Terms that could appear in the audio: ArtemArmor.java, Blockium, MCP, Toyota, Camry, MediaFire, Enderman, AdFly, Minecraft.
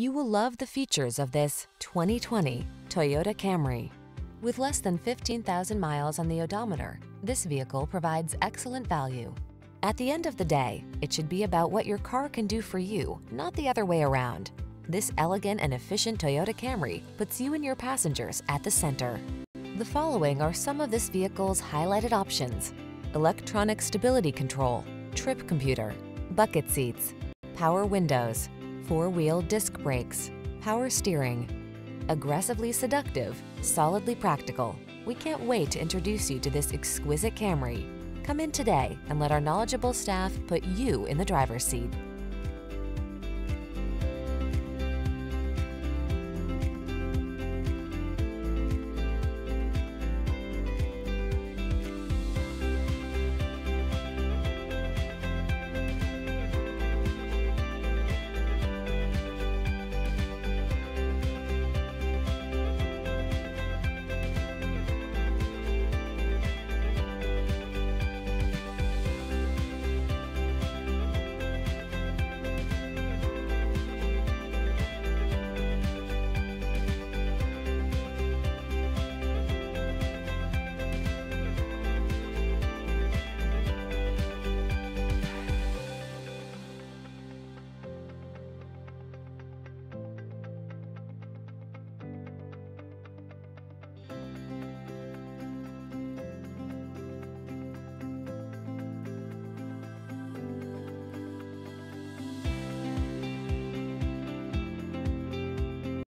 You will love the features of this 2020 Toyota Camry. With less than 15,000 miles on the odometer, this vehicle provides excellent value. At the end of the day, it should be about what your car can do for you, not the other way around. This elegant and efficient Toyota Camry puts you and your passengers at the center. The following are some of this vehicle's highlighted options: electronic stability control, trip computer, bucket seats, power windows, four-wheel disc brakes, power steering. Aggressively seductive, solidly practical. We can't wait to introduce you to this exquisite Camry. Come in today and let our knowledgeable staff put you in the driver's seat.